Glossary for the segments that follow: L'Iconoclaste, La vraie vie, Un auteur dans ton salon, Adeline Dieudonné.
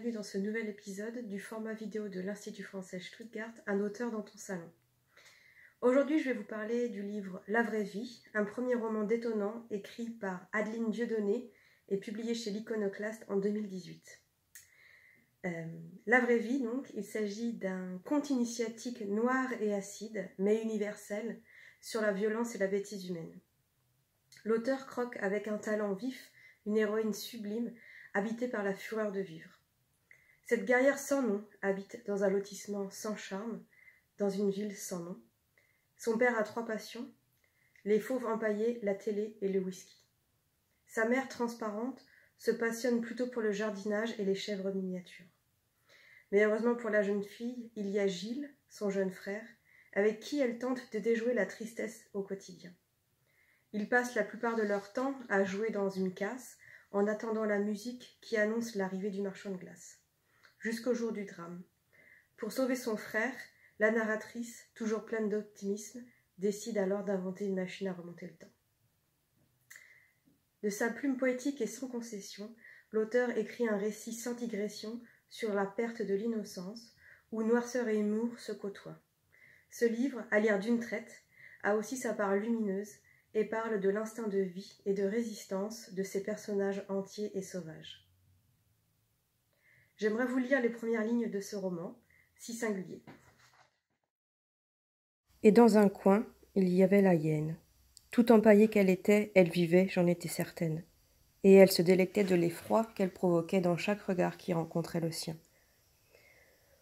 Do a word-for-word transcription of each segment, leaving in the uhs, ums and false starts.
bienvenue dans ce nouvel épisode du format vidéo de l'Institut français Stuttgart, un auteur dans ton salon. Aujourd'hui, je vais vous parler du livre La vraie vie, un premier roman détonnant écrit par Adeline Dieudonné et publié chez L'Iconoclaste en deux mille dix-huit. Euh, La vraie vie, donc, il s'agit d'un conte initiatique noir et acide, mais universel, sur la violence et la bêtise humaine. L'auteur croque avec un talent vif une héroïne sublime, habitée par la fureur de vivre. Cette guerrière sans nom habite dans un lotissement sans charme, dans une ville sans nom. Son père a trois passions, les fauves empaillés, la télé et le whisky. Sa mère transparente se passionne plutôt pour le jardinage et les chèvres miniatures. Mais heureusement pour la jeune fille, il y a Gilles, son jeune frère, avec qui elle tente de déjouer la tristesse au quotidien. Ils passent la plupart de leur temps à jouer dans une casse, en attendant la musique qui annonce l'arrivée du marchand de glace, jusqu'au jour du drame. Pour sauver son frère, la narratrice, toujours pleine d'optimisme, décide alors d'inventer une machine à remonter le temps. De sa plume poétique et sans concession, l'auteur écrit un récit sans digression sur la perte de l'innocence, où noirceur et humour se côtoient. Ce livre, à lire d'une traite, a aussi sa part lumineuse, et parle de l'instinct de vie et de résistance de ces personnages entiers et sauvages. J'aimerais vous lire les premières lignes de ce roman, si singulier. Et dans un coin, il y avait la hyène. Tout empaillée qu'elle était, elle vivait, j'en étais certaine. Et elle se délectait de l'effroi qu'elle provoquait dans chaque regard qui rencontrait le sien.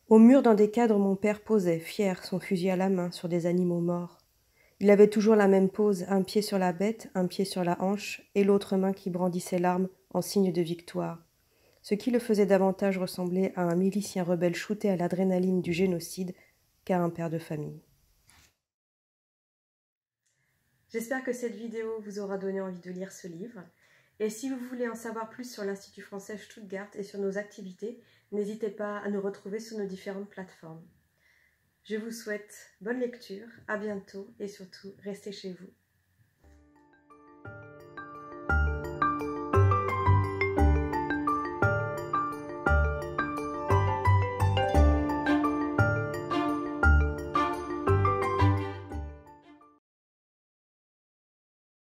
Au mur, dans des cadres, mon père posait, fier, son fusil à la main sur des animaux morts. Il avait toujours la même pose, un pied sur la bête, un pied sur la hanche, et l'autre main qui brandissait l'arme en signe de victoire, ce qui le faisait davantage ressembler à un milicien rebelle shooté à l'adrénaline du génocide qu'à un père de famille. J'espère que cette vidéo vous aura donné envie de lire ce livre, et si vous voulez en savoir plus sur l'Institut français Stuttgart et sur nos activités, n'hésitez pas à nous retrouver sur nos différentes plateformes. Je vous souhaite bonne lecture, à bientôt et surtout, restez chez vous.